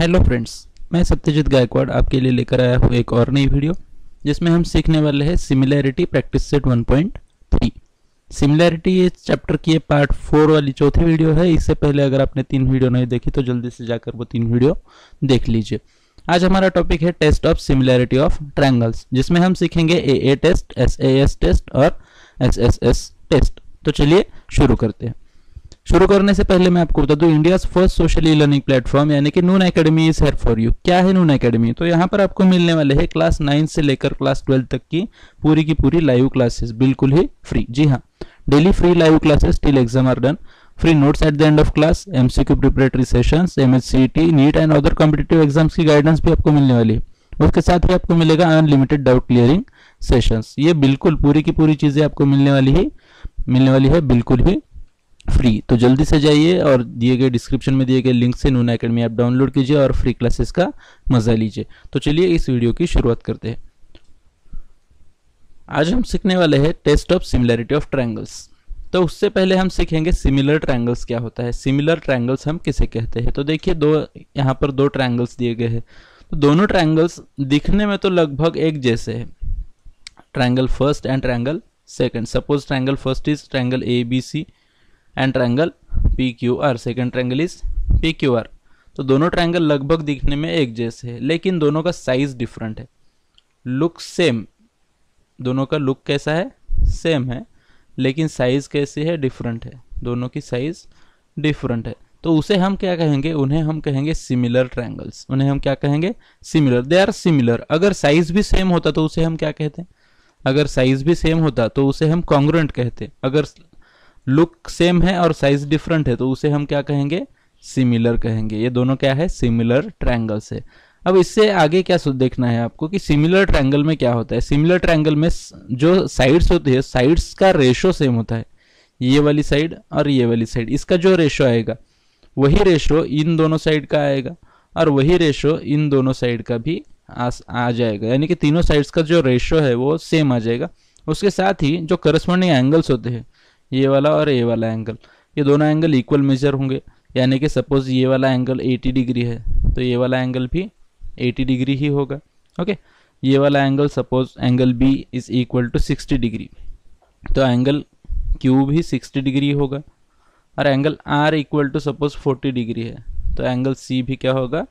Hello friends, मैं सत्यजीत गायकवाड़ आपके लिए लेकर आया हूँ एक और नई वीडियो जिसमें हम सीखने वाले हैं सिमिलैरिटी प्रैक्टिस सेट 1.3। सिमिलैरिटी ये चैप्टर की पार्ट 4 वाली चौथी वीडियो है। इससे पहले अगर आपने 3 वीडियो नहीं देखी तो जल्दी से जाकर वो 3 वीडियो देख लीजिए। आज हमारा टॉपिक है test of similarity of triangles, जिसमें हम सीखेंगे AA टेस्ट, SAS टेस्ट और SSS टेस्ट। तो चलिए शुरू करते हैं। शुरू करने से पहले मैं आपको बता दूं, India's first socially learning platform यानी कि Noon academy is here for you. क्या है नून एकेडमी? तो यहाँ पर आपको मिलने वाले हैं क्लास 9 से लेकर क्लास 12 तक की पूरी लाइव क्लासेस, बिल्कुल ही फ्री। जी हाँ, daily free live classes till exam are done, free notes at the end of class, MCQ preparatory sessions, MHCET, NEET and other competitive exams की गाइडेंस भी आपको मिलने वाली है। उसके साथ ही आपको मिलेगा अनलिमिटेड डाउट क्लियरिंग सेशंस। ये बिल्कुल पूरी की पूरी चीजें आपको मिलने वाली है बिल्कुल ही फ्री। तो जल्दी से जाइए और दिए गए डिस्क्रिप्शन में दिए गए लिंक से नून एकेडमी ऐप डाउनलोड कीजिए और फ्री क्लासेस का मजा लीजिए। तो चलिए इस वीडियो की शुरुआत करते हैं। आज हम सीखने वाले हैं test of similarity of triangles. तो उससे पहले हम सीखेंगे सिमिलर ट्रायंगल्स क्या होता है, सिमिलर ट्रायंगल्स हम किसे कहते हैं। तो देखिए, यहाँ पर दो ट्रायंगल्स दिए गए हैं। तो दोनों ट्रायंगल्स दिखने में तो लगभग एक जैसे है, triangle first and triangle second. Suppose triangle first is triangle ABC and triangle PQR, second triangle is PQR। तो दोनों ट्रायंगल लगभग दिखने में एक जैसे है, लेकिन दोनों का साइज डिफरेंट है, लुक सेम। दोनों का लुक कैसा है? सेम है, लेकिन साइज कैसी है? डिफरेंट है। दोनों की साइज डिफरेंट है, तो उसे हम क्या कहेंगे? उन्हें हम कहेंगे सिमिलर ट्रायंगल्स। उन्हें हम क्या कहेंगे? सिमिलर। They are similar. अगर साइज भी सेम होता तो उसे हम क्या कहते हैं? अगर साइज भी सेम होता तो उसे हम कॉन्ग्रुएंट कहते हैं। अगर लुक सेम है और साइज डिफरेंट है तो उसे हम क्या कहेंगे? सिमिलर कहेंगे। ये दोनों क्या है? सिमिलर ट्रायंगल्स है। अब इससे आगे क्या देखना है आपको कि सिमिलर ट्रायंगल में क्या होता है। सिमिलर ट्रायंगल में जो साइड्स होती है, साइड्स का रेशो सेम होता है। ये वाली साइड और ये वाली साइड, इसका जो रेशो आएगा वही रेशो इन दोनों साइड का आएगा और वही रेशो इन दोनों साइड का भी आ जाएगा। यानी कि तीनों साइड्स का जो रेशो है वो सेम आ जाएगा। उसके साथ ही जो करस्पॉन्डिंग एंगल्स होते हैं, ये वाला और ये वाला एंगल, ये दोनों एंगल इक्वल मेजर होंगे। यानी कि सपोज ये वाला एंगल 80 डिग्री है तो ये वाला एंगल भी 80 डिग्री ही होगा। ओके, ये वाला angle, suppose angle B is equal to 60 degree, तो एंगल Q भी 60 डिग्री होगा। और angle R equal to suppose 40 degree है तो एंगल C भी क्या होगा?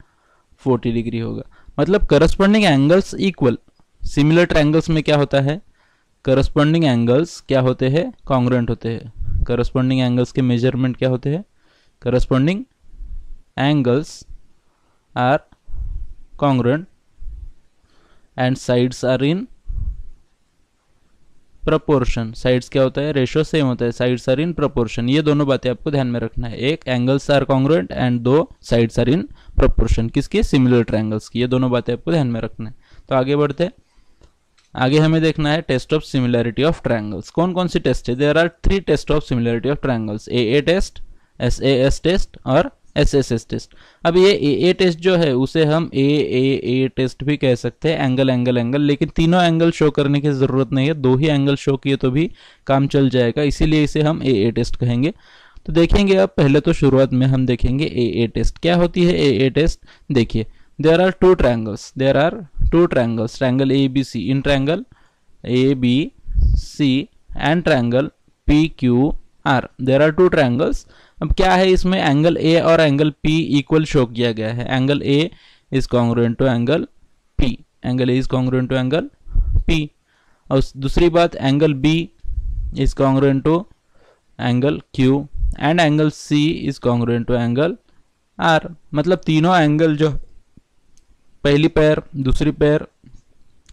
40 डिग्री होगा। मतलब corresponding angles equal. Similar triangles में क्या होता है? करस्पॉन्डिंग एंगल्स क्या होते हैं? कॉन्ग्रुएंट होते हैं। करस्पॉन्डिंग एंगल्स के मेजरमेंट क्या होते हैं? Corresponding angles are congruent and sides are in proportion. Sides क्या होता है? रेशो सेम होता है, साइड्स आर इन प्रपोर्शन। ये दोनों बातें आपको ध्यान में रखना है। एक, एंगल्स आर कॉन्ग्रुएंट एंड दो, साइड्स आर इन प्रपोर्शन। किसकी? सिमिलर ट्रायंगल्स की। ये दोनों बातें आपको ध्यान में रखना है। तो आगे बढ़ते हैं। आगे हमें देखना है test of similarity of triangles. कौन कौन सी टेस्ट है? There are 3 test of similarity of triangles, AA test, SAS test और SSS टेस्ट। अब ये AA टेस्ट जो है उसे हम AAA टेस्ट भी कह सकते हैं, एंगल एंगल एंगल। लेकिन तीनों एंगल शो करने की जरूरत नहीं है, 2 ही एंगल शो किए तो भी काम चल जाएगा, इसीलिए इसे हम AA टेस्ट कहेंगे। तो देखेंगे अब, पहले तो शुरुआत में हम देखेंगे AA टेस्ट क्या होती है। AA टेस्ट देखिए, there are two triangles, triangle ABC, in triangle ABC and triangle PQR। There are two triangles. अब क्या है इसमें? एंगल A और एंगल P इक्वल शो किया गया है। Angle A is congruent to angle P, angle A is congruent to angle P। और दूसरी बात, angle B is congruent to angle Q and angle C is congruent to angle R। मतलब तीनों angle, जो पहली पेयर, दूसरी pair,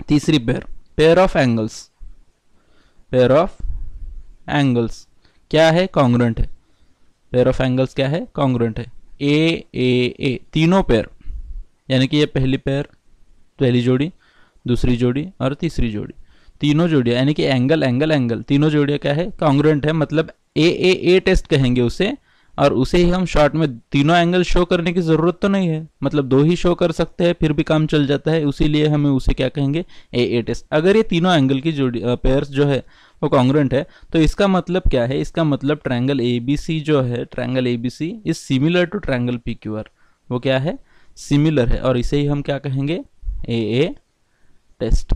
तीसरी pair, pair of angles क्या है? कॉन्ग्रुएंट है। पेयर ऑफ एंगल्स क्या है? कॉन्ग्रुएंट है। AAA तीनों पेयर, यानी कि ये पहली पेयर, पहली जोड़ी, दूसरी जोड़ी और तीसरी जोड़ी, तीनों जोड़ियाँ, यानी कि एंगल एंगल एंगल, तीनों जोड़ियाँ क्या है? कॉन्ग्रुएंट है। मतलब AAA टेस्ट कहेंगे उसे। और उसे ही हम शॉर्ट में, तीनों एंगल शो करने की जरूरत तो नहीं है, मतलब 2 ही शो कर सकते हैं फिर भी काम चल जाता है, उसीलिए हमें उसे क्या कहेंगे? AA test. अगर ये तीनों एंगल की जोड़ी पेयर्स जो है वो कॉन्ग्रुएंट है तो इसका मतलब क्या है? इसका मतलब ट्रायंगल ABC जो है, triangle ABC is similar to triangle PQR। वो क्या है? सिमिलर है और इसे ही हम क्या कहेंगे ए टेस्ट।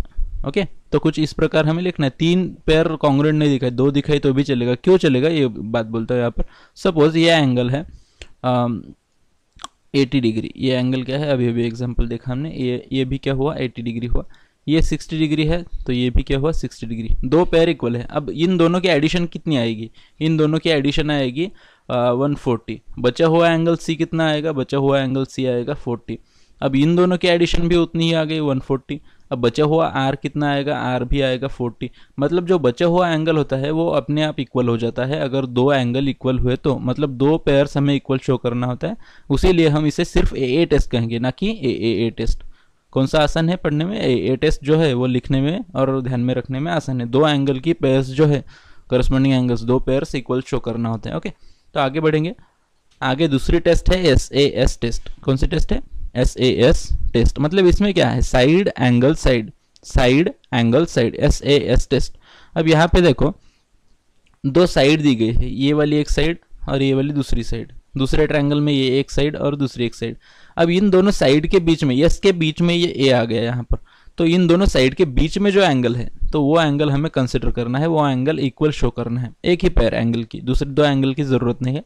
ओके तो कुछ इस प्रकार हमें लिखना है। तीन पेयर कॉन्ग्रुएंट नहीं दिखाई, दो दिखाई तो भी चलेगा, क्यों चलेगा ये बात बोलता है यहाँ पर। सपोज ये एंगल है 80 डिग्री, ये एंगल क्या है अभी अभी एग्जांपल देखा हमने, ये भी क्या हुआ 80 डिग्री हुआ, ये 60 डिग्री है तो ये भी क्या हुआ 60 डिग्री। दो पेयर इक्वल है, अब इन दोनों की एडिशन कितनी आएगी, इन दोनों की एडिशन आएगी 140। बचा हुआ एंगल सी कितना आएगा, बचा हुआ एंगल सी आएगा 40। अब इन दोनों की एडिशन भी उतनी ही आ गई 140। अब बचा हुआ आर कितना आएगा, आर भी आएगा 40। मतलब जो बचा हुआ एंगल होता है वो अपने आप इक्वल हो जाता है अगर दो एंगल इक्वल हुए तो, मतलब दो पेयर्स हमें इक्वल शो करना होता है, उसीलिए हम इसे सिर्फ ए टेस्ट कहेंगे ना कि ए टेस्ट। कौन सा आसान है पढ़ने में, ए टेस्ट जो है वो लिखने में और ध्यान में रखने में आसान है। दो एंगल की पेयर्स जो है करस्पॉन्डिंग एंगल्स, दो पेयर्स इक्वल शो करना होता है। ओके तो आगे बढ़ेंगे, आगे दूसरी टेस्ट है एस ए एस टेस्ट। कौन सी टेस्ट है, एस ए एस टेस्ट। मतलब इसमें क्या है, side angle side, side angle side, S A S test. अब यहाँ पे देखो दो साइड दी गई है, ये वाली एक साइड और ये वाली दूसरी साइड, दूसरे ट्रायंगल में ये एक साइड और दूसरी एक साइड। अब इन दोनों साइड के बीच में, यस के बीच में ये ए आ गया यहाँ पर, तो इन दोनों साइड के बीच में जो एंगल है तो वो एंगल हमें कंसिडर करना है, वो एंगल इक्वल शो करना है। एक ही पेयर एंगल की, दूसरे दो एंगल की जरूरत नहीं है।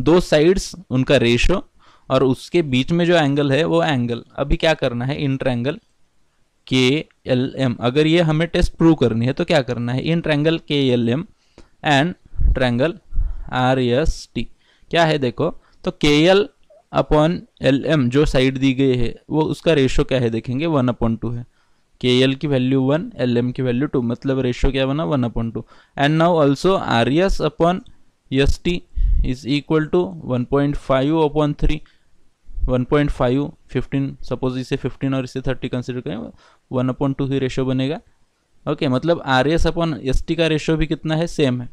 दो साइड्स उनका रेशो और उसके बीच में जो एंगल है वो एंगल। अभी क्या करना है, in triangle K L M, अगर ये हमें टेस्ट प्रूव करनी है तो क्या करना है, in triangle K L M and triangle R S T. क्या है देखो, तो K L upon L M जो साइड दी गई है वो उसका रेशो क्या है देखेंगे, 1:2 है। के एल की वैल्यू 1, एल एम की वैल्यू 2, मतलब रेशो क्या बना 1:2। And now also R S upon S T is equal to 1.5/3, 1.5 15, suppose इसे 15 और इसे 30 कंसिडर करें, 1:2 ही रेशो बनेगा। ओके मतलब R S upon S T का रेशो भी कितना है, सेम है।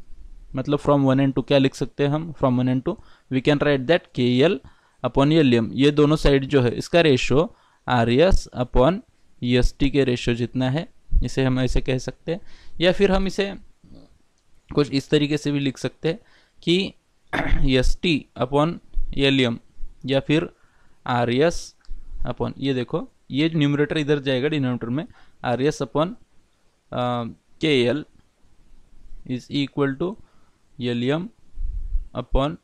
मतलब फ्रॉम 1 and 2 क्या लिख सकते हैं हम, from 1 and 2 we can write that K L upon L M, ये दोनों साइड जो है इसका ratio R S upon S T के रेशो जितना है, इसे हम ऐसे कह सकते हैं। या फिर हम इसे कुछ इस तरीके से भी लिख सकते हैं कि S T upon L M या फिर आर एस अपॉन, ये देखो ये न्यूमरेटर इधर जाएगा डिनोमिनेटर में, R S upon K L is equal to L M upon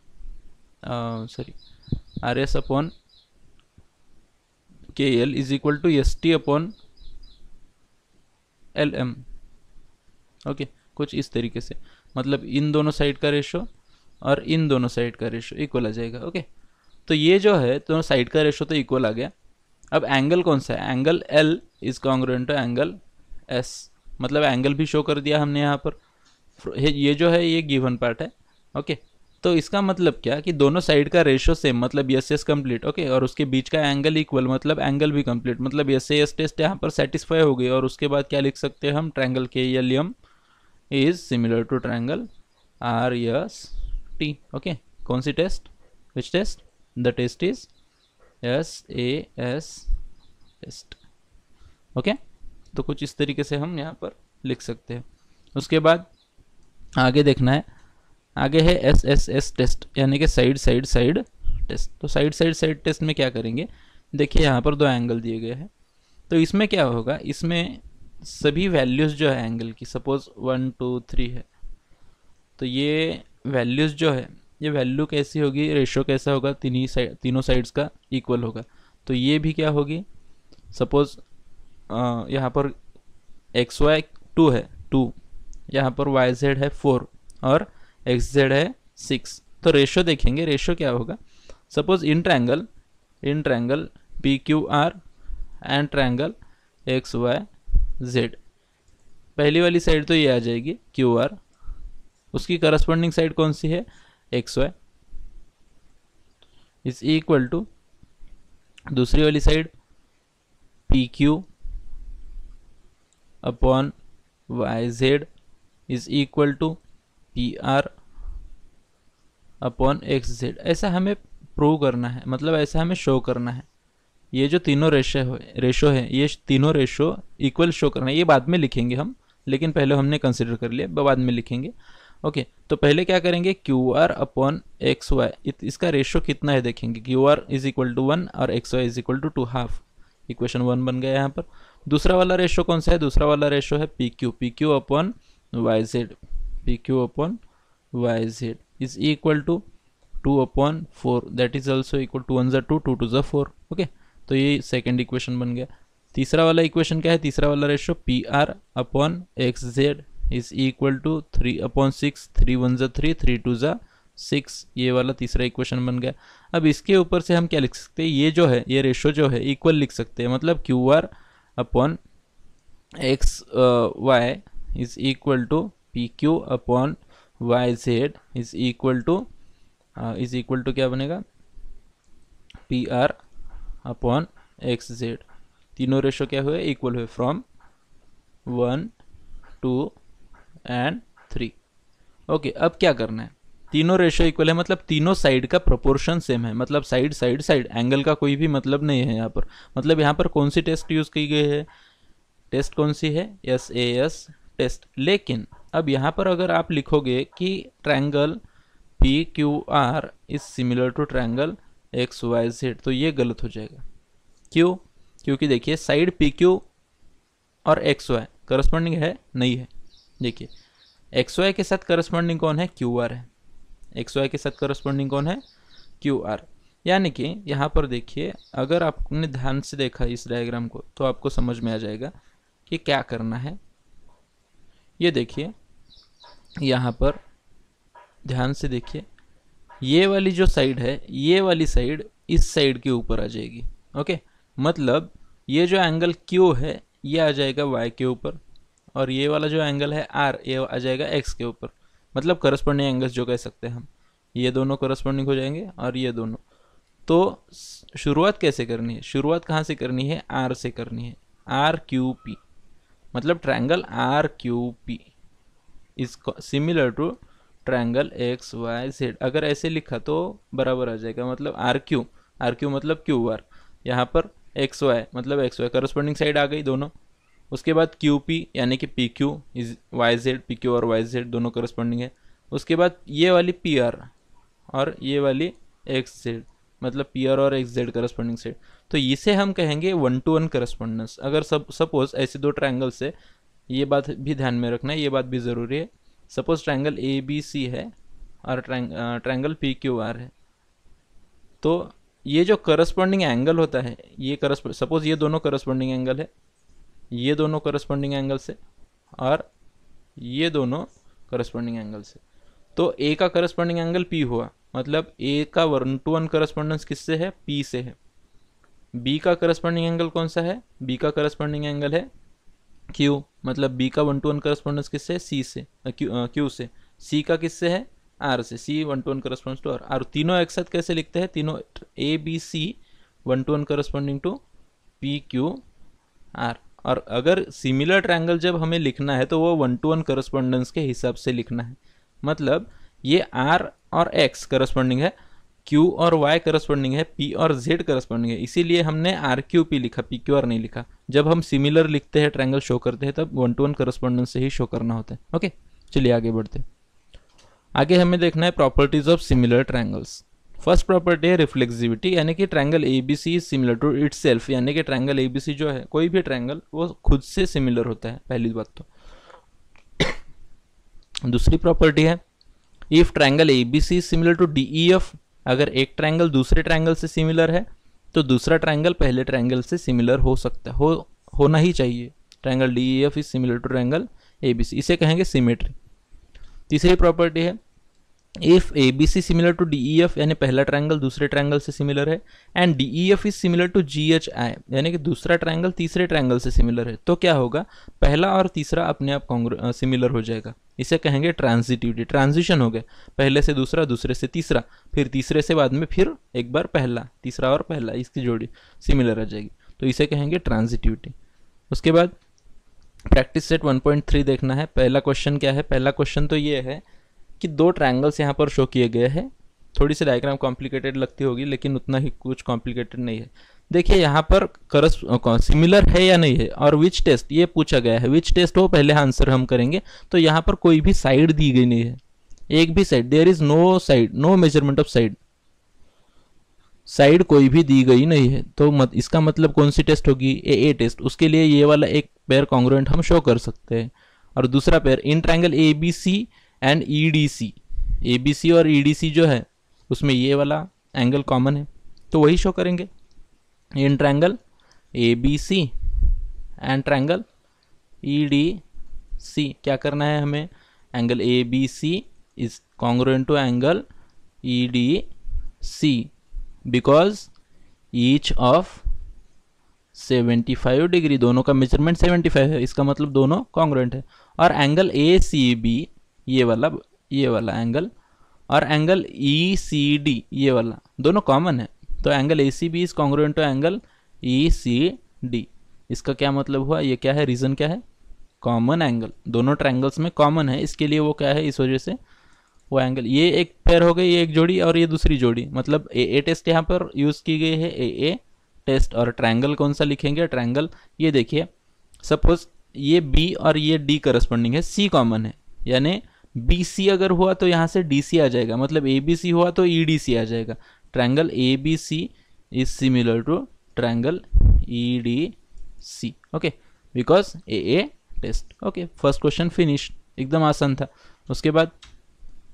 R S upon K L is equal to S T upon L M. Okay कुछ इस तरीके से, मतलब इन दोनों साइड का रेशो और इन दोनों साइड का रेशो इक्वल आ जाएगा। ओके तो ये जो है दोनों साइड का रेशो तो इक्वल आ गया। अब एंगल कौन सा है, angle L is congruent to angle S, मतलब एंगल भी शो कर दिया हमने यहाँ पर। ये जो है ये गिवन पार्ट है। ओके तो इसका मतलब क्या कि दोनों साइड का रेशो सेम, मतलब एस एस कम्प्लीट। ओके और उसके बीच का एंगल इक्वल, मतलब एंगल भी कम्प्लीट, मतलब एस एस टेस्ट यहाँ पर सेटिस्फाई हो गई। और उसके बाद क्या लिख सकते हैं हम, triangle K L M is similar to triangle R S T. Okay कौन सी test, which test, the test is S A S test. Okay तो कुछ इस तरीके से हम यहाँ पर लिख सकते हैं। उसके बाद आगे देखना है, आगे है एस एस एस टेस्ट यानी कि साइड साइड साइड टेस्ट। तो साइड साइड साइड टेस्ट में क्या करेंगे, देखिए यहाँ पर दो एंगल दिए गए हैं तो इसमें क्या होगा, इसमें सभी वैल्यूज़ जो है एंगल की, सपोज 1 2 3 है तो ये वैल्यूज़ जो है, ये वैल्यू कैसी होगी, रेशो कैसा होगा, तीनों साइड्स का इक्वल होगा। तो ये भी क्या होगी, सपोज यहाँ पर XY 2 है 2, यहाँ पर YZ है 4 और XZ है 6। तो रेशो देखेंगे, रेशो क्या होगा, suppose in triangle PQR and triangle XYZ, पहली वाली साइड तो ये आ जाएगी QR, उसकी करस्पॉन्डिंग साइड कौन सी है XY, इज इक्वल टू दूसरी वाली side PQ upon YZ is equal to PR upon XZ। ऐसा हमें प्रूव करना है, मतलब ऐसा हमें शो करना है। ये जो तीनों रेशो है ये तीनों रेशो इक्वल शो करना है, ये बाद में लिखेंगे हम, लेकिन पहले हमने कंसिडर कर लिया, बाद में लिखेंगे। ओके, तो पहले क्या करेंगे, Q R upon X Y, इसका रेशियो कितना है देखेंगे। Q R is equal to 1 और X Y is equal to 2.5, equation 1 बन गया यहाँ पर। दूसरा वाला रेशियो कौन सा है, दूसरा वाला रेशियो है P Q, P Q upon Y Z, P Q upon Y Z is equal to 2/4, that is also equal to 1/2, 2/4। ओके, तो ये सेकेंड इक्वेशन बन गया। तीसरा वाला इक्वेशन क्या है, तीसरा वाला ratio P R upon X Z is equal to 3/6, 3 1 3, 3 2 6, ये वाला तीसरा इक्वेशन बन गया। अब इसके ऊपर से हम क्या लिख सकते हैं, ये जो है, ये रेशियो जो है इक्वल लिख सकते हैं, मतलब Q R upon X Y is equal to P Q upon Y Z is equal to क्या बनेगा, P R upon X Z. तीनों रेशो क्या हुए, इक्वल हुए फ्रॉम 1, 2 एंड 3। ओके, अब क्या करना है, तीनों रेशो इक्वल है मतलब तीनों साइड का प्रोपोर्शन सेम है, मतलब साइड साइड साइड, एंगल का कोई भी मतलब नहीं है यहाँ पर। मतलब यहाँ पर कौन सी टेस्ट यूज़ की गई है, टेस्ट कौन सी है, SAS टेस्ट। लेकिन अब यहाँ पर अगर आप लिखोगे कि triangle PQR is similar to triangle XYZ, तो ये गलत हो जाएगा। क्यों, क्योंकि देखिए साइड PQ और XY करस्पॉन्डिंग है नहीं है। देखिए XY के साथ करस्पॉन्डिंग कौन है, QR है। XY के साथ करस्पॉन्डिंग कौन है, QR। यानी कि यहाँ पर देखिए, अगर आपने ध्यान से देखा इस डायग्राम को तो आपको समझ में आ जाएगा कि क्या करना है। ये देखिए यहाँ पर ध्यान से देखिए, ये वाली जो साइड है, ये वाली साइड इस साइड के ऊपर आ जाएगी। ओके, मतलब ये जो एंगल Q है ये आ जाएगा Y के ऊपर, और ये वाला जो एंगल है R ये आ जाएगा X के ऊपर। मतलब करस्पॉन्डिंग एंगल्स जो कह सकते हैं हम, ये दोनों करस्पॉन्डिंग हो जाएंगे और ये दोनों। तो शुरुआत कैसे करनी है, शुरुआत कहाँ से करनी है, R से करनी है। RQP मतलब triangle RQP is similar to triangle XYZ। अगर ऐसे लिखा तो बराबर आ जाएगा, मतलब RQ मतलब QR, यहाँ पर XY मतलब XY करस्पॉन्डिंग साइड आ गई दोनों। उसके बाद QP यानी कि PQ इज YZ, PQ और YZ दोनों करस्पॉन्डिंग है। उसके बाद ये वाली PR और ये वाली XZ, मतलब PR और XZ करस्पॉन्डिंग साइड। तो इसे हम कहेंगे 1 to 1 करस्पॉन्डेंस। अगर सब सपोज ऐसे दो ट्रायंगल से, ये बात भी ध्यान में रखना है, ये बात भी ज़रूरी है। सपोज ट्रायंगल ABC है और ट्रायंगल PQR है, तो ये जो करस्पॉन्डिंग एंगल होता है, ये सपोज ये दोनों करस्पॉन्डिंग एंगल है, ये दोनों करस्पॉन्डिंग एंगल से और ये दोनों करस्पॉन्डिंग एंगल से। तो A का करस्पॉन्डिंग एंगल P हुआ, मतलब A का 1 to 1 करस्पॉन्डेंस किससे है, P से है। B का करस्पॉन्डिंग एंगल कौन सा है, B का करस्पॉन्डिंग एंगल है Q, मतलब B का 1 to 1 करस्पॉन्डेंस किससे है, C से, Q से। C का किससे है, R से। C 1 to 1 corresponding to R। तीनों एक साथ कैसे लिखते हैं, तीनों ABC 1 to 1 corresponding to PQR। और अगर सिमिलर ट्रायंगल जब हमें लिखना है तो वो 1 to 1 करस्पॉन्डेंस के हिसाब से लिखना है। मतलब ये R और X करस्पॉन्डिंग है, Q और Y करस्पॉन्डिंग है, P और Z करस्पॉन्डिंग है, इसीलिए हमने RQP लिखा, PQR नहीं लिखा। जब हम सिमिलर लिखते हैं, ट्रायंगल शो करते हैं, तब 1 to 1 करस्पॉन्डेंस से ही शो करना होता है। ओके, चलिए आगे बढ़ते हैं। आगे हमें देखना है properties of similar triangles. First property है रिफ्लेक्सिविटी, यानी कि triangle ABC is similar to itself, यानी कि ट्रायंगल ABC जो है, कोई भी ट्रायंगल, वो खुद से सिमिलर होता है, पहली बात तो। दूसरी प्रॉपर्टी है if triangle ABC is similar to DEF, अगर एक ट्रायंगल दूसरे ट्रायंगल से सिमिलर है तो दूसरा ट्रायंगल पहले ट्रायंगल से सिमिलर हो सकता है, होना ही चाहिए। Triangle DEF is similar to triangle ABC, इसे कहेंगे सिमेट्री। तीसरी प्रॉपर्टी है if ABC similar to DEF, यानी पहला ट्रायंगल दूसरे ट्रायंगल से सिमिलर है, and DEF is similar to GHI, यानी कि दूसरा ट्रायंगल तीसरे ट्रायंगल से सिमिलर है, तो क्या होगा, पहला और तीसरा अपने आप सिमिलर हो जाएगा। इसे कहेंगे ट्रांजिटिविटी, ट्रांजिशन हो गया, पहले से दूसरा, दूसरे से तीसरा, फिर तीसरे से बाद में फिर एक बार पहला, तीसरा और पहला, इसकी जोड़ी सिमिलर आ जाएगी, तो इसे कहेंगे ट्रांजिटिविटी। उसके बाद प्रैक्टिस सेट 1.3 देखना है। पहला क्वेश्चन क्या है, पहला क्वेश्चन तो ये है कि दो ट्रायंगल्स यहाँ पर शो किए गए हैं। थोड़ी सी डायग्राम कॉम्प्लिकेटेड लगती होगी, लेकिन उतना ही कुछ कॉम्प्लिकेटेड नहीं है। देखिए यहाँ पर सिमिलर है या नहीं है और विच टेस्ट ये पूछा गया है, विच टेस्ट हो पहले आंसर हम करेंगे। तो यहाँ पर कोई भी साइड दी गई नहीं है, एक भी side, there is no side, no measurement of side, side कोई भी दी गई नहीं है। तो इसका मतलब कौन सी टेस्ट होगी, ए टेस्ट। उसके लिए ये वाला एक पेयर कॉन्ग्रुएंट हम शो कर सकते हैं। और दूसरा pair in triangle A B C and E D C, A B C और ई डी सी जो है उसमें ये वाला एंगल कॉमन है, तो वही शो करेंगे। In triangle A B C and triangle E D C, क्या करना है हमें, angle A B C is congruent to angle E D C because each of 75 degree, दोनों का मेजरमेंट 75 है, इसका मतलब दोनों कॉन्ग्रुएंट है। और एंगल ए सी बी ये वाला एंगल और एंगल ई सी डी ये वाला दोनों कॉमन है, तो angle A C B is congruent to angle E C D. इसका क्या मतलब हुआ, ये क्या है, रीजन क्या है, कॉमन एंगल, दोनों ट्रायंगल्स में कॉमन है, इसके लिए वो क्या है, इस वजह से वो एंगल। ये एक पेयर हो गई, ये एक जोड़ी और ये दूसरी जोड़ी, मतलब ए टेस्ट यहाँ पर यूज़ की गई है, ए टेस्ट। और ट्रायंगल कौन सा लिखेंगे, ट्रायंगल ये देखिए, सपोज ये बी और ये डी करस्पॉन्डिंग है, सी कॉमन है, यानी बी सी अगर हुआ तो यहाँ से डी सी आ जाएगा, मतलब ए बी सी हुआ तो ई डी सी आ जाएगा। Triangle A B C is similar to triangle E D C, okay, because A test. Okay, first question finish, एकदम आसान था। उसके बाद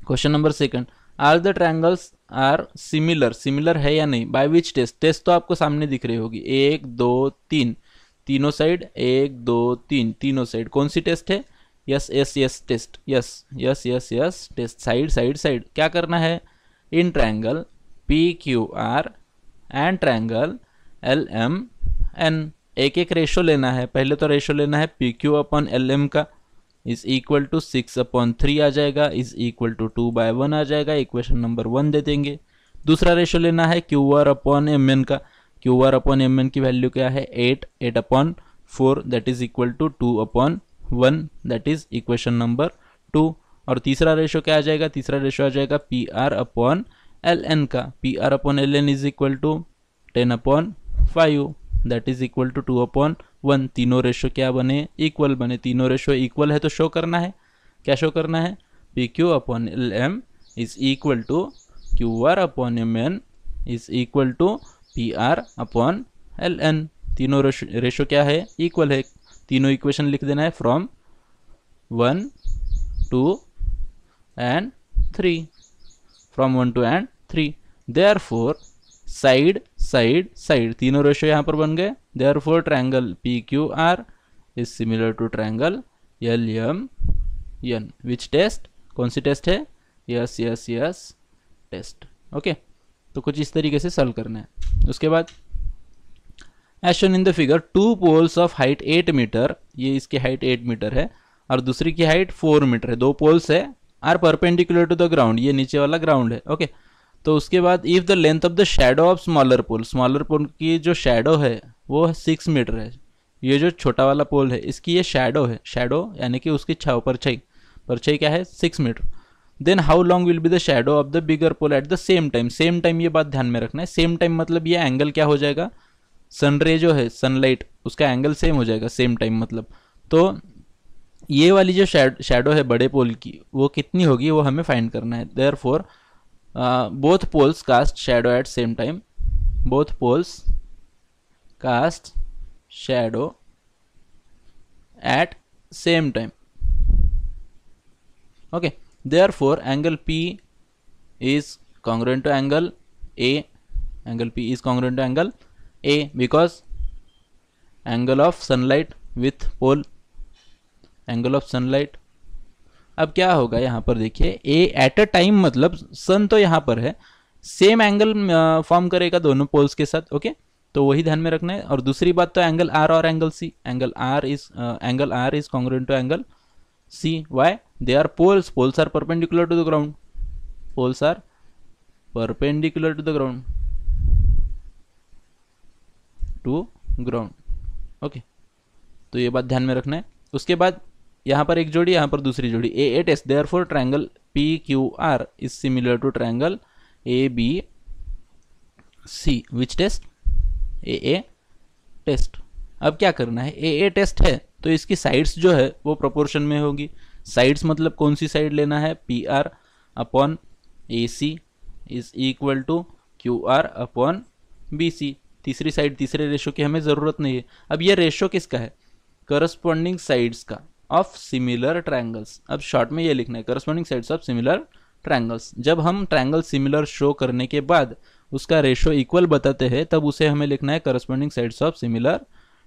question number second, are the triangles are similar, similar है या नहीं, बाय विच टेस्ट, टेस्ट तो आपको सामने दिख रही होगी, एक दो तीन, तीनों साइड, एक दो तीन, तीनों साइड, कौन सी टेस्ट है, S S S test, S S S S test, side side side. क्या करना है, in triangle P Q R and triangle L M N, एक एक रेशो लेना है, पहले तो रेशो लेना है P Q upon L M का, इज इक्वल टू 6/3 आ जाएगा, इज इक्वल टू 2/1 आ जाएगा, इक्वेशन नंबर 1 दे देंगे। दूसरा रेशो लेना है Q R upon M N का, Q R upon M N की वैल्यू क्या है 8/4 that is equal to 2/1 that is equation number 2। और तीसरा रेशो क्या आ जाएगा, तीसरा रेशो आ जाएगा P R upon L N का, P R upon L N is equal to 10/5 that is equal to 2/1। तीनों रेशो क्या बने, इक्वल बने, तीनों रेशो इक्वल है तो शो करना है, क्या शो करना है, P Q upon L M is equal to Q R upon M N is equal to P R upon L N, तीनों रेशो क्या है, इक्वल है। तीनों इक्वेशन लिख देना है from 1, 2 and 3, from 1, 2 and 3। Therefore side side side, तीनों ratio यहाँ पर बन गए। Therefore triangle P Q R is similar to triangle L M N, which test, कौन सी टेस्ट है, S S S test. Okay, तो कुछ इस तरीके से सॉल्व करना है। उसके बाद as shown in the figure, 2 poles of height 8 meter, ये इसकी हाइट 8 मीटर है और दूसरी की हाइट 4 मीटर है, दो पोल्स है, are perpendicular to the ground, ये नीचे वाला ग्राउंड है। ओके, तो उसके बाद if the length of the shadow of smaller pole, smaller pole की जो शैडो है वो 6 मीटर है, ये जो छोटा वाला पोल है इसकी ये शैडो है, शैडो यानी कि उसकी छाव, परछाई, परछाई क्या है 6 meter. Then how long will be the shadow of the bigger pole at the same time, same time ये बात ध्यान में रखना है, सेम टाइम मतलब ये एंगल क्या हो जाएगा, सनरे जो है सनलाइट उसका एंगल सेम हो जाएगा सेम टाइम मतलब। तो ये वाली जो शैडो है बड़े पोल की वो कितनी होगी वो हमें फाइंड करना है। Therefore both poles cast shadow at same time, both poles cast shadow at same time, okay, therefore angle P is congruent to angle A, angle P is congruent to angle A because angle of sunlight with pole, angle of sunlight। अब क्या होगा यहाँ पर देखिए, ए at a time मतलब सन तो यहाँ पर है, सेम एंगल फॉर्म करेगा दोनों पोल्स के साथ। ओके, तो वही ध्यान में रखना है। और दूसरी बात तो एंगल आर और angle C, angle R is congruent to angle C, why, they are poles, poles are perpendicular to the ground, poles are perpendicular to the ground, to ground. Okay, तो ये बात ध्यान में रखना है। उसके बाद यहाँ पर एक जोड़ी, यहाँ पर दूसरी जोड़ी, A test. Therefore triangle P Q R is similar to triangle A B C, which test, A test. अब क्या करना है, ए टेस्ट है तो इसकी साइड्स जो है वो प्रोपोर्शन में होगी, साइड्स मतलब कौन सी साइड लेना है, P R upon A C is equal to Q R upon B C. तीसरी साइड, तीसरे रेशो की हमें ज़रूरत नहीं है। अब ये रेशो किसका है? करस्पॉन्डिंग साइड्स का ऑफ सिमिलर ट्रायंगल्स। अब शॉर्ट में ये लिखना है corresponding sides of similar triangles. जब हम ट्रायंगल सिमिलर शो करने के बाद उसका रेशो इक्वल बताते हैं तब उसे हमें लिखना है corresponding sides of similar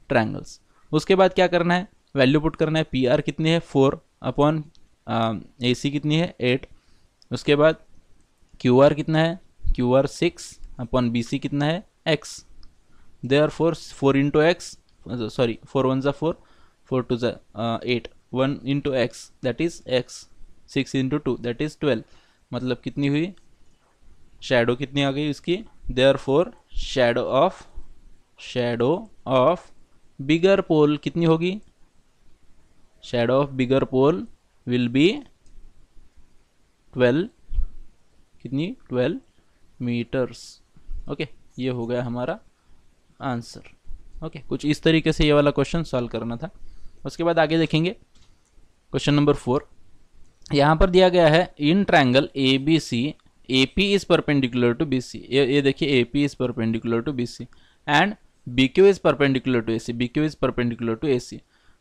triangles. उसके बाद क्या करना है? वैल्यू पुट करना है। पी आर कितनी है? 4 अपॉन ए सी कितनी है? 8। उसके बाद क्यू आर कितना है? Q R 6 upon B C कितना है? X. Therefore 4 into x, sorry 4 1 ज़ा 4, 4 2 ज़ा 8, 1 into x that is x, 6 into 2 that is 12। मतलब कितनी हुई? शैडो कितनी आ गई इसकी? Therefore shadow of bigger pole कितनी होगी? Shadow of bigger pole will be 12, कितनी? 12 मीटर्स। ओके, ये हो गया हमारा आंसर। ओके, कुछ इस तरीके से ये वाला क्वेश्चन सॉल्व करना था। उसके बाद आगे देखेंगे क्वेश्चन नंबर 4। यहाँ पर दिया गया है in triangle A B C A P is perpendicular to B C. ये देखिए, A P is perpendicular to B C and B Q is perpendicular to A C, B Q is perpendicular to A C.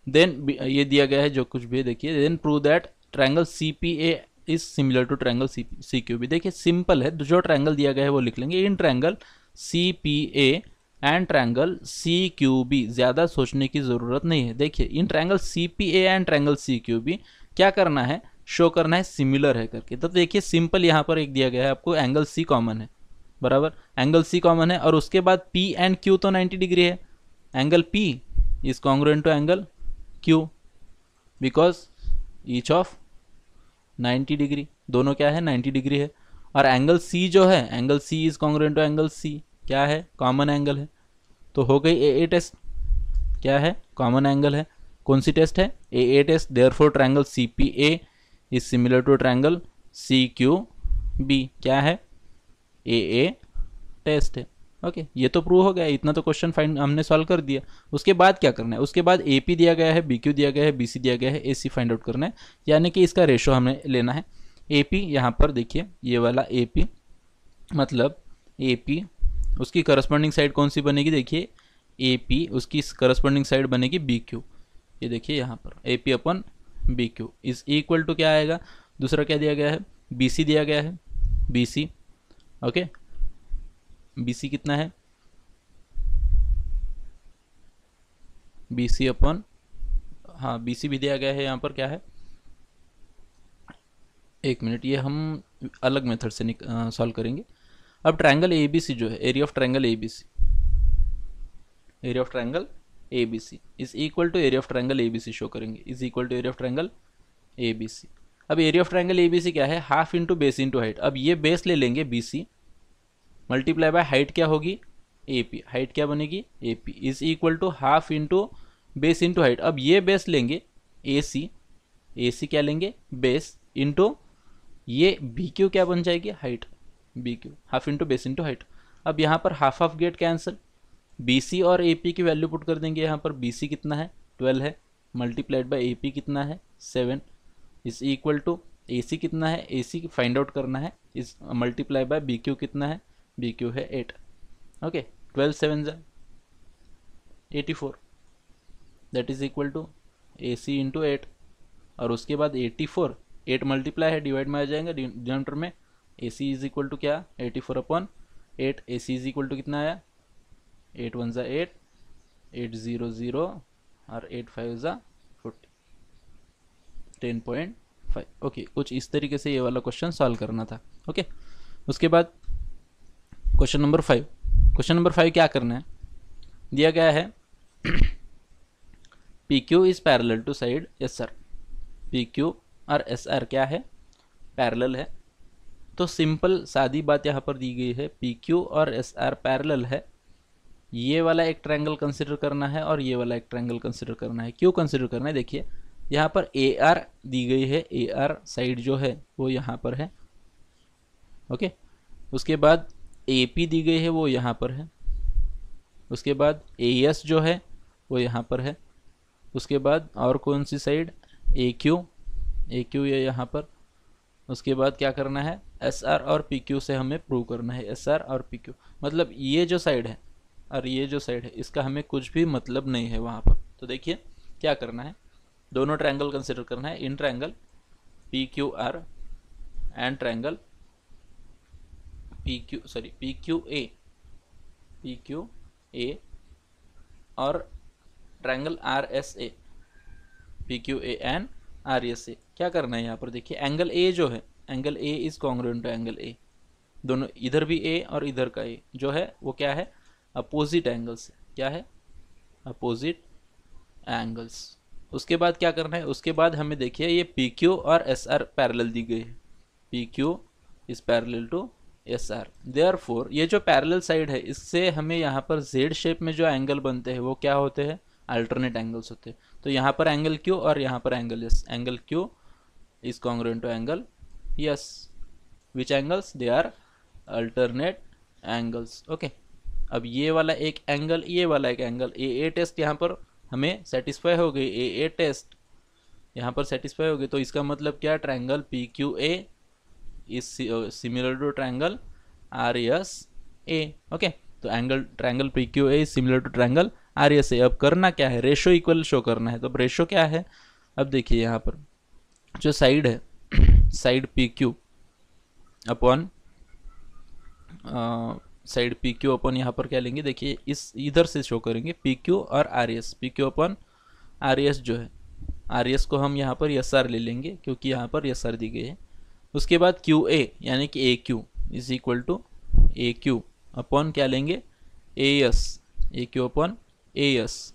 Then ये दिया गया है जो कुछ भी, देखिए, then prove that triangle C P A is similar to triangle C Q B. देखिए simple है, जो ट्रायंगल दिया गया है वो लिख लेंगे। In triangle C P A and triangle C Q B, ज़्यादा सोचने की ज़रूरत नहीं है। देखिए, in triangle C P A and triangle C Q B क्या करना है? शो करना है सिमिलर है करके। तो देखिए सिंपल, यहाँ पर एक दिया गया है आपको, एंगल सी कॉमन है, बराबर, एंगल सी कॉमन है और उसके बाद पी एंड क्यू तो 90 डिग्री है। Angle P is congruent to angle Q because each of 90 degree, दोनों क्या है? 90 डिग्री है। और एंगल सी जो है, angle C is congruent to angle C, क्या है? कॉमन एंगल है। तो हो गई ए ए टेस्ट, क्या है? कॉमन एंगल है। कौन सी टेस्ट है? A A test. Therefore triangle C P A is similar to triangle C Q B, क्या है? ए ए टेस्ट है। ओके, ये तो प्रूव हो गया, इतना तो क्वेश्चन फाइंड हमने सॉल्व कर दिया। उसके बाद क्या करना है? उसके बाद ए पी दिया गया है, बी क्यू दिया गया है, बी सी दिया गया है, ए सी फाइंड आउट करना है, यानी कि इसका रेशो हमें लेना है। ए पी, यहाँ पर देखिए ये वाला ए पी, मतलब ए पी उसकी करस्पॉन्डिंग साइड कौन सी बनेगी? देखिए ए पी उसकी करस्पॉन्डिंग साइड बनेगी बी क्यू। ये देखिए यहाँ पर A P upon B Q is equal to क्या आएगा? दूसरा क्या दिया गया है? बी सी दिया गया है, B C. Okay, B C कितना है? बी सी अपन, हाँ बी सी भी दिया गया है यहाँ पर, क्या है? एक मिनट, ये हम अलग मेथड से सॉल्व करेंगे। अब ट्रायंगल ए बी सी जो है, area of triangle A B C, area of triangle A B C is equal to area of triangle A B C show करेंगे, is equal to area of triangle A B C. अब area of triangle A B C क्या है? Half into base into height. अब ये base ले लेंगे B C, multiply by height क्या होगी? A P. हाइट क्या बनेगी? A P is equal to half into base into height. अब ये बेस लेंगे ए सी, ए सी क्या लेंगे? बेस इंटू ये बी क्यू क्या बन जाएगी? Height, B Q half into base into height. अब यहाँ पर half of get cancel, B C और ए पी की वैल्यू पुट कर देंगे। यहाँ पर बी सी कितना है? 12 है, मल्टीप्लाइड बाई ए पी कितना है? 7 is equal to A C कितना है? ए सी फाइंड आउट करना है, is multiply by B Q कितना है? बी क्यू है 8। ओके, 12 7 ज़ा 84 that is equal to A C into 8 और उसके बाद 84, 8 मल्टीप्लाई है, डिवाइड में आ जाएगा डिनोमिनेटर में। A C is equal to क्या? 84 upon 8। A C is equal to कितना आया? 8 1 ज़ा 8, 8 0 0 और 8 5 ज़ा 40, 10.5। ओके, कुछ इस तरीके से ये वाला क्वेश्चन सॉल्व करना था। ओके उसके बाद क्वेश्चन नंबर 5। क्वेश्चन नंबर 5 क्या करना है? दिया गया है P Q is parallel to side S R. P Q और एस आर क्या है? पैरेलल है। तो सिंपल सादी बात यहाँ पर दी गई है, पी क्यू और एस आर पैरेलल है, ये वाला एक ट्रायंगल कंसिडर करना है और ये वाला एक ट्रायंगल कंसिडर करना है। क्यों कंसिडर करना है? देखिए यहाँ पर ए आर दी गई है, ए आर साइड जो है वो यहाँ पर है। ओके, उसके बाद ए पी दी गई है, वो यहाँ पर है। उसके बाद ए एस जो है वो यहाँ पर है। उसके बाद और कौन सी side? A Q, A Q ये यहाँ पर। उसके बाद क्या करना है, एस आर और पी क्यू से हमें प्रूव करना है। एस आर और पी क्यू मतलब ये जो साइड है और ये जो साइड है इसका हमें कुछ भी मतलब नहीं है वहाँ पर। तो देखिए क्या करना है, दोनों ट्रायंगल कंसिडर करना है, in triangle P Q R and triangle P Q A और triangle R S A, P Q A and R S A. क्या करना है यहाँ पर देखिए, एंगल ए जो है, angle A is congruent to angle A, दोनों इधर भी ए और इधर का ए जो है वो क्या है, अपोजिट एंगल्स। क्या है, अपोजिट एंगल्स। उसके बाद क्या करना है, उसके बाद हमें देखिए ये पी क्यू और एस आर पैरेलल दी गई है, P Q is parallel to S R. Therefore ये जो पैरेलल साइड है इससे हमें यहाँ पर जेड शेप में जो एंगल बनते हैं वो क्या होते हैं, अल्टरनेट एंगल्स होते हैं। तो यहाँ पर एंगल क्यू और यहाँ पर angle S, angle Q is congruent to angle S, which angles, they are alternate angles. Okay, अब ये वाला एक एंगल, ये वाला एक एंगल, ए टेस्ट यहाँ पर हमें सेटिस्फाई हो गई, ए टेस्ट यहाँ पर सेटिस्फाई हो गई। तो इसका मतलब क्या, triangle P Q A is similar to triangle R S A. Okay, तो angle triangle P Q A is similar to triangle R S A. अब करना क्या है, रेशो इक्वल शो करना है। तो अब रेशो क्या है, अब देखिए यहाँ पर जो साइड है, साइड पी क्यू अपॉन यहाँ पर क्या लेंगे, देखिए इस इधर से शो करेंगे पी क्यू और आर एस, पी क्यू अपन आर एस जो है, आर एस को हम यहाँ पर एस आर ले लेंगे क्योंकि यहाँ पर एस आर दी गई है। उसके बाद क्यू ए यानी कि A Q is equal to A Q upon क्या लेंगे, A S, A Q upon A S.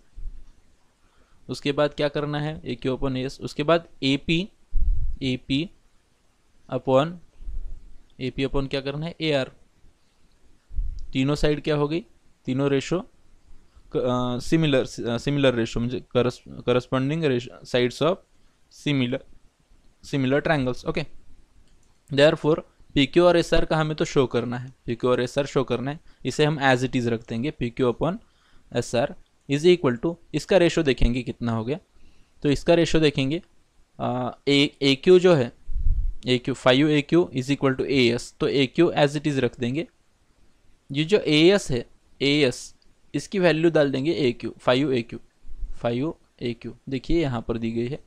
उसके बाद क्या करना है, A Q upon A S. उसके बाद ए पी अपॉन क्या करना है, ए आर। तीनों साइड क्या हो गई, तीनों रेशो सिमिलर रेशो, मुझे corresponding sides of similar triangles. Okay, therefore P Q और एस आर का हमें तो शो करना है, पी क्यू और एस आर शो करना है। इसे हम एज इट इज़ रख देंगे, P Q upon S R is equal to, इसका रेशो देखेंगे कितना हो गया। तो इसका रेशो देखेंगे, ए क्यू जो है, A Q 5 A Q is equal to A S. तो A Q as it is रख देंगे, ये जो ए एस है, ए एस इसकी वैल्यू डाल देंगे ए क्यू 5 ए क्यू देखिए यहाँ पर दी गई है,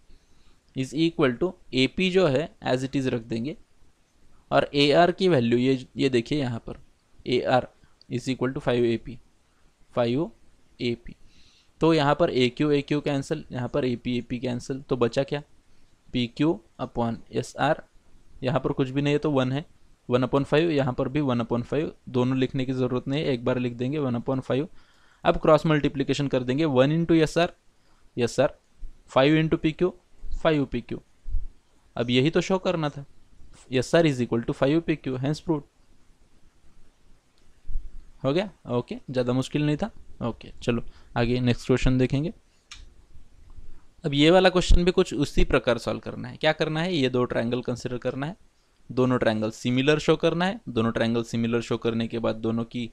is equal to A P जो है एज इट इज़ रख देंगे, और ए आर की वैल्यू ये देखिए यहाँ पर, A R is equal to 5 A P. तो यहाँ पर ए क्यू कैंसिल, यहाँ पर ए पी कैंसिल, तो बचा क्या, P Q upon S R. यहाँ पर कुछ भी नहीं है तो 1 है, 1/5, यहाँ पर भी 1/5, दोनों लिखने की ज़रूरत नहीं है, एक बार लिख देंगे 1/5। अब क्रॉस मल्टीप्लिकेशन कर देंगे, 1 into S R 5 into P Q 5 P Q. अब यही तो शो करना था, S R is equal to 5 P Q, hence proved. हो गया, ओके, ज़्यादा मुश्किल नहीं था। ओके, चलो आगे नेक्स्ट क्वेश्चन देखेंगे। अब ये वाला क्वेश्चन भी कुछ उसी प्रकार सॉल्व करना है। क्या करना है, ये दो ट्रायंगल कंसिडर करना है, दोनों ट्रायंगल सिमिलर शो करना है। दोनों ट्रायंगल सिमिलर शो करने के बाद दोनों की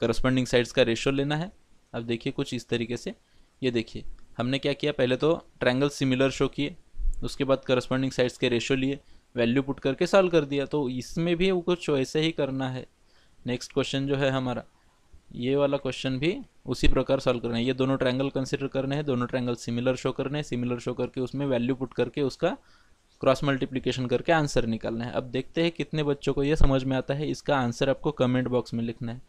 करस्पॉन्डिंग साइड्स का रेशो लेना है। अब देखिए कुछ इस तरीके से, ये देखिए हमने क्या किया, पहले तो ट्रायंगल सिमिलर शो किए, उसके बाद करस्पॉन्डिंग साइड्स के रेशो लिए, वैल्यू पुट करके सॉल्व कर दिया। तो इसमें भी वो कुछ ऐसे ही करना है। नेक्स्ट क्वेश्चन जो है हमारा, ये वाला क्वेश्चन भी उसी प्रकार सॉल्व करना है। ये दोनों ट्रायंगल कंसिडर करने हैं, दोनों ट्रायंगल सिमिलर शो करने हैं, सिमिलर शो करके उसमें वैल्यू पुट करके उसका क्रॉस मल्टीप्लिकेशन करके आंसर निकालना है। अब देखते हैं कितने बच्चों को ये समझ में आता है। इसका आंसर आपको कमेंट बॉक्स में लिखना है,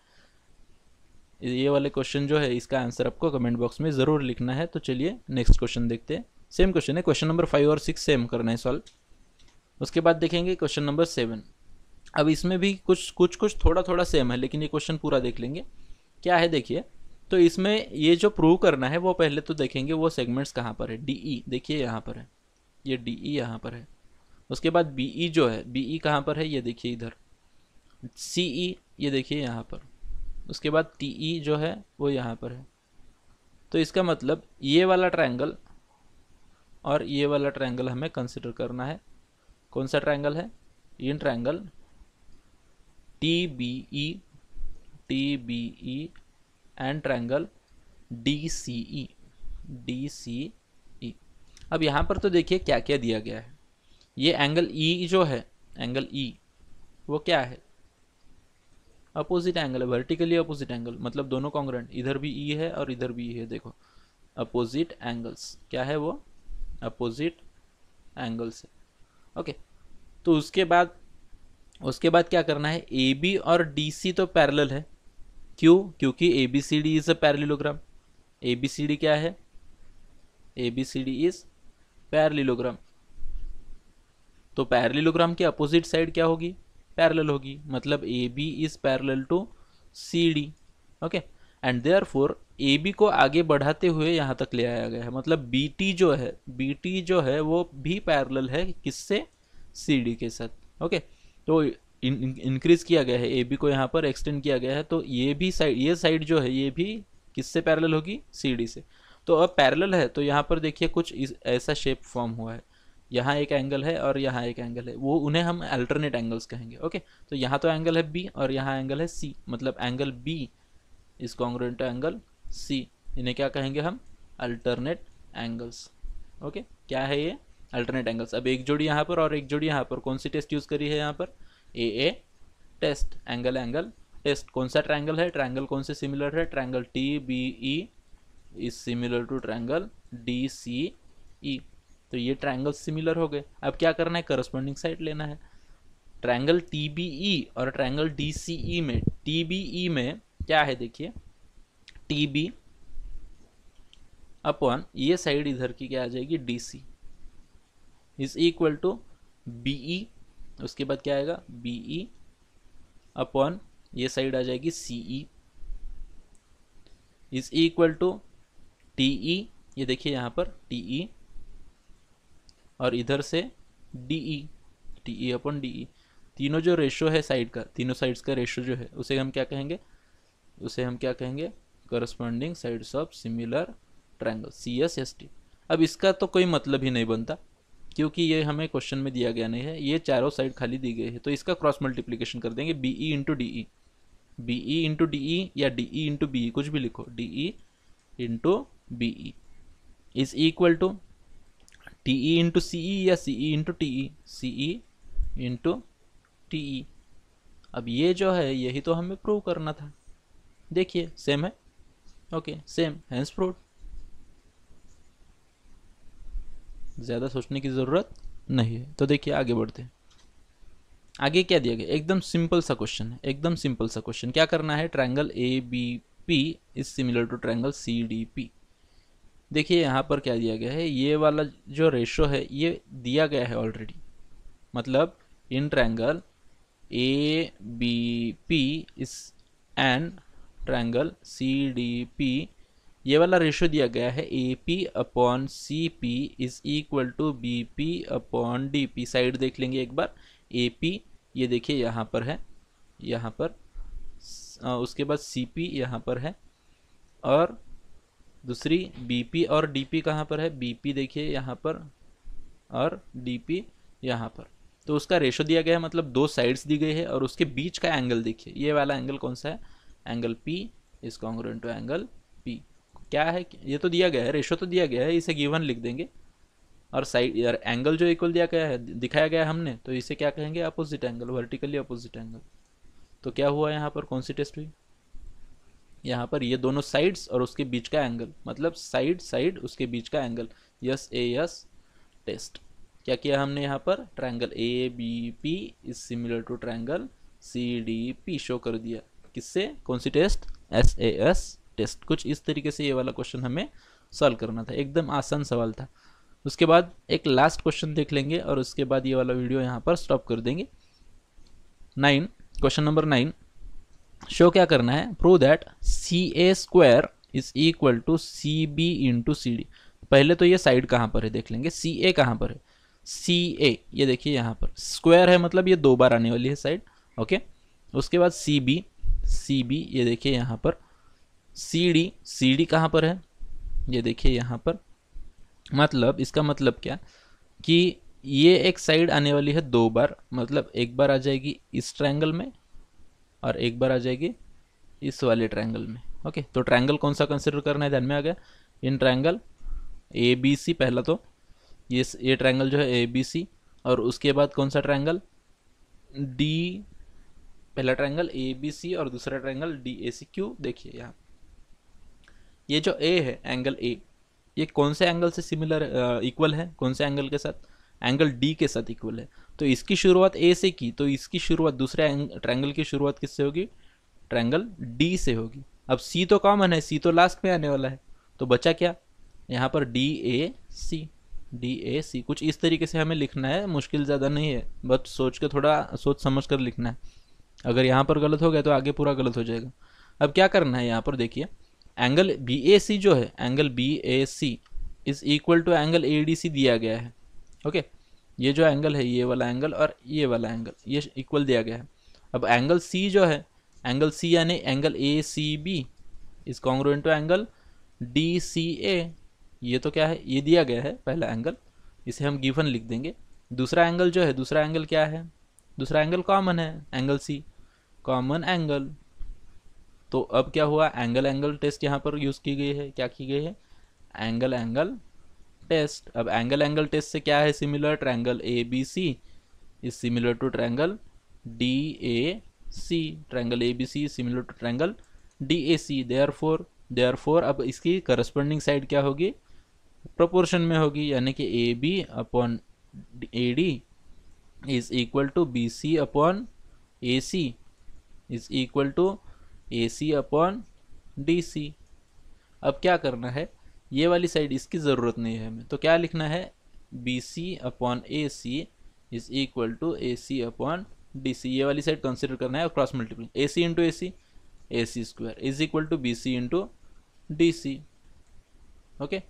ये वाले क्वेश्चन जो है इसका आंसर आपको कमेंट बॉक्स में ज़रूर लिखना है। तो चलिए नेक्स्ट क्वेश्चन देखते हैं। सेम क्वेश्चन है, क्वेश्चन नंबर 5 और 6 सेम करना है सॉल्व। उसके बाद देखेंगे क्वेश्चन नंबर 7। अब इसमें भी कुछ थोड़ा सेम है, लेकिन ये क्वेश्चन पूरा देख लेंगे। क्या है देखिए, तो इसमें ये जो प्रूव करना है वो पहले तो देखेंगे वो सेगमेंट्स कहाँ पर है। डी ई देखिए यहाँ पर है, ये डी ई यहाँ पर है। उसके बाद बी ई जो है, बी ई कहाँ पर है, ये देखिए इधर। सी ई ये देखिए यहाँ पर। उसके बाद टी ई जो है वो यहाँ पर है। तो इसका मतलब ये वाला ट्रायंगल और ये वाला ट्रायंगल हमें कंसिडर करना है। कौन सा ट्रायंगल है, in triangle T B E and triangle D C E. अब यहाँ पर तो देखिए क्या क्या दिया गया है। ये एंगल ई जो है, एंगल ई वो क्या है? अपोजिट एंगल है, वर्टिकली अपोजिट एंगल, मतलब दोनों कॉन्ग्रेंट, इधर भी ई है और इधर भी ई है। देखो अपोजिट एंगल्स, क्या है वो? अपोजिट एंगल्स है। ओके, तो उसके बाद क्या करना है? ए बी और डी सी तो पैरेलल है, क्यों? क्योंकि A B C D is a parallelogram. A B C D क्या है? A B C D is parallelogram. तो पैरेललोग्राम की अपोजिट साइड क्या होगी? पैरेलल होगी, मतलब A B is parallel to C D. Okay, and therefore A B को आगे बढ़ाते हुए यहाँ तक ले आया गया है, मतलब बी टी जो है वो भी पैरेलल है किससे? सी डी के साथ। ओके, तो इंक्रीज किया गया है, ए बी को यहाँ पर एक्सटेंड किया गया है, तो ये भी साइड, ये साइड जो है ये भी किससे पैरेलल होगी? सी डी से। तो अब पैरेलल है तो यहाँ पर देखिए कुछ ऐसा शेप फॉर्म हुआ है, यहाँ एक एंगल है और यहाँ एक एंगल है, वो उन्हें हम अल्टरनेट एंगल्स कहेंगे। ओके, तो यहाँ तो एंगल है बी और यहाँ एंगल है सी, मतलब angle B is congruent to angle C, इन्हें क्या कहेंगे हम? Alternate angles. ओके, क्या है ये? Alternate angles. अब एक जोड़ी यहाँ पर और एक जोड़ी यहाँ पर, कौन सी टेस्ट यूज़ करी है यहाँ पर? A test, angle angle test. कौन सा ट्रायंगल है? ट्रायंगल कौन से सिमिलर है? Triangle T B E is similar to triangle D C E. तो ये ट्रायंगल सिमिलर हो गए। अब क्या करना है? करस्पॉन्डिंग साइड लेना है। ट्रायंगल टी बी ई और ट्रायंगल डी सी ई में, टी बी ई में क्या है देखिए? टी बी अपॉन ये साइड इधर की क्या आ जाएगी? D C is equal to B E, उसके बाद क्या आएगा? बी ई अपॉन ये साइड आ जाएगी C E is equal to T E, ये देखिए यहाँ पर टी ई, और इधर से D E, T E upon D E. तीनों जो रेशो है साइड का, तीनों साइड्स का रेशो जो है उसे हम क्या कहेंगे? Corresponding sides of similar triangle, C S S T. अब इसका तो कोई मतलब ही नहीं बनता क्योंकि ये हमें क्वेश्चन में दिया गया नहीं है, ये चारों साइड खाली दी गई है, तो इसका क्रॉस मल्टीप्लिकेशन कर देंगे, B E into D E, B E into D E या D E into B E, कुछ भी लिखो, D E into B E is equal to T E into C E या C E into T E, C E into T E. अब ये जो है यही तो हमें प्रूव करना था, देखिए सेम है। ओके, सेम, हैंस प्रूव्ड, ज़्यादा सोचने की ज़रूरत नहीं है। तो देखिए आगे बढ़ते हैं। आगे क्या दिया गया? एकदम सिंपल सा क्वेश्चन है, एकदम सिंपल सा क्वेश्चन। क्या करना है? Triangle A B P is similar to triangle C D P. देखिए यहाँ पर क्या दिया गया है? ये वाला जो रेशो है ये दिया गया है ऑलरेडी, मतलब in triangle A B P is and triangle C D P, ये वाला रेशो दिया गया है, A P upon C P is equal to B P upon D P. Side देख लेंगे एक बार, ए पी ये देखिए यहाँ पर है, यहाँ पर, उसके बाद सी पी यहाँ पर है, और दूसरी बी पी और डी पी कहाँ पर है? बी पी देखिए यहाँ पर और डी पी यहाँ पर। तो उसका रेशो दिया गया है, मतलब दो साइड्स दी गई है, और उसके बीच का एंगल देखिए, ये वाला एंगल कौन सा है? Angle P is congruent to angle, क्या है? ये तो दिया गया है, रेशो तो दिया गया है, इसे गिवन लिख देंगे, और साइड यार एंगल जो इक्वल दिया गया है, दिखाया गया है हमने, तो इसे क्या कहेंगे? Opposite angle, vertically opposite angle. तो क्या हुआ यहाँ पर? कौन सी टेस्ट हुई यहाँ पर? ये दोनों साइड्स और उसके बीच का एंगल, मतलब साइड साइड उसके बीच का angle, S A S test. क्या किया हमने यहाँ पर? Triangle A B P is similar to triangle C D P show कर दिया, किससे? कौन सी test? S A S test. कुछ इस तरीके से ये वाला क्वेश्चन हमें सॉल्व करना था, एकदम आसान सवाल था। उसके बाद एक लास्ट क्वेश्चन देख लेंगे और उसके बाद ये वाला वीडियो यहाँ पर स्टॉप कर देंगे। 9, क्वेश्चन नंबर 9, शो क्या करना है? Prove that C A square is equal to C B into C D. पहले तो ये साइड कहाँ पर है देख लेंगे, सी ए कहाँ पर है? सी ए ये देखिए यहाँ पर, स्क्वायर है मतलब ये दो बार आने वाली है साइड। ओके, उसके बाद सी बी, सी बी ये देखिए यहाँ पर, सी डी, सी डी कहाँ पर है? ये देखिए यहाँ पर, मतलब इसका मतलब क्या कि ये एक साइड आने वाली है दो बार, मतलब एक बार आ जाएगी इस ट्रायंगल में और एक बार आ जाएगी इस वाले ट्रायंगल में। ओके, तो ट्रायंगल कौन सा कंसिडर करना है ध्यान में आ गया? इन ट्रायंगल ए बी सी, पहला तो ये ट्रायंगल जो है ए बी सी, और उसके बाद कौन सा ट्रायंगल? डी, पहला ट्रायंगल ए बी सी और दूसरा triangle D A C Q. देखिए यहाँ ये जो ए है एंगल ए, ये कौन से एंगल से सिमिलर इक्वल है, कौन से एंगल के साथ, एंगल डी के साथ इक्वल है। तो इसकी शुरुआत ए से की, तो इसकी शुरुआत दूसरे ट्रायंगल की शुरुआत किससे होगी, ट्रायंगल डी से होगी। अब सी तो कॉमन है, सी तो लास्ट में आने वाला है, तो बचा क्या यहाँ पर D A C, D A सी। कुछ इस तरीके से हमें लिखना है, मुश्किल ज़्यादा नहीं है, बस सोच के थोड़ा सोच समझ कर लिखना है। अगर यहाँ पर गलत हो गया तो आगे पूरा गलत हो जाएगा। अब क्या करना है यहाँ पर देखिए, एंगल बी ए सी जो है, angle B A C is equal to angle A D C दिया गया है। ओके ये जो एंगल है ये वाला एंगल और ये वाला एंगल ये इक्वल दिया गया है। अब एंगल सी जो है, एंगल सी यानी angle A C B is congruent to angle D C A. ये तो क्या है, ये दिया गया है पहला एंगल, इसे हम गिवन लिख देंगे। दूसरा एंगल जो है, दूसरा एंगल क्या है, दूसरा एंगल कॉमन है, एंगल सी कॉमन एंगल। तो अब क्या हुआ, एंगल एंगल टेस्ट यहाँ पर यूज़ की गई है। क्या की गई है, एंगल एंगल टेस्ट। अब एंगल एंगल टेस्ट से क्या है, similar triangle A B C is similar to triangle D A C, triangle A B C is similar to triangle D A C. Therefore अब इसकी corresponding side क्या होगी, proportion में होगी, यानी कि A B upon A D is equal to B C upon A C is equal to A C upon D C. अब क्या करना है, ये वाली साइड इसकी ज़रूरत नहीं है हमें, तो क्या लिखना है, B C upon A C is equal to A C upon D C. ये वाली साइड कंसिडर करना है और cross multiplying, A C square is equal to B C into D C. Okay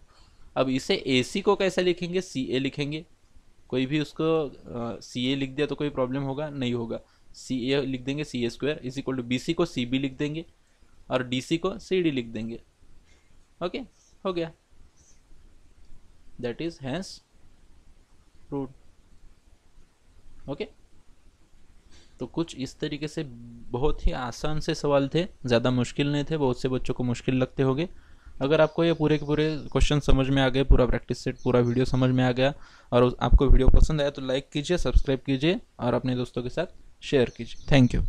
अब इसे ए सी को कैसे लिखेंगे, सी ए लिखेंगे, कोई भी उसको सी ए लिख दिया तो कोई प्रॉब्लम होगा नहीं, होगा सी ए लिख देंगे, C A square is equal to B C को सी बी लिख देंगे और डी सी को सी डी लिख देंगे। ओके हो गया, that is hence root. Okay तो कुछ इस तरीके से बहुत ही आसान से सवाल थे, ज़्यादा मुश्किल नहीं थे, बहुत से बच्चों को मुश्किल लगते होंगे। अगर आपको ये पूरे के पूरे क्वेश्चन समझ में आ गए, पूरा प्रैक्टिस सेट, पूरा वीडियो समझ में आ गया और आपको वीडियो पसंद आया तो लाइक कीजिए, सब्सक्राइब कीजिए और अपने दोस्तों के साथ शेयर कीजिए। Thank you.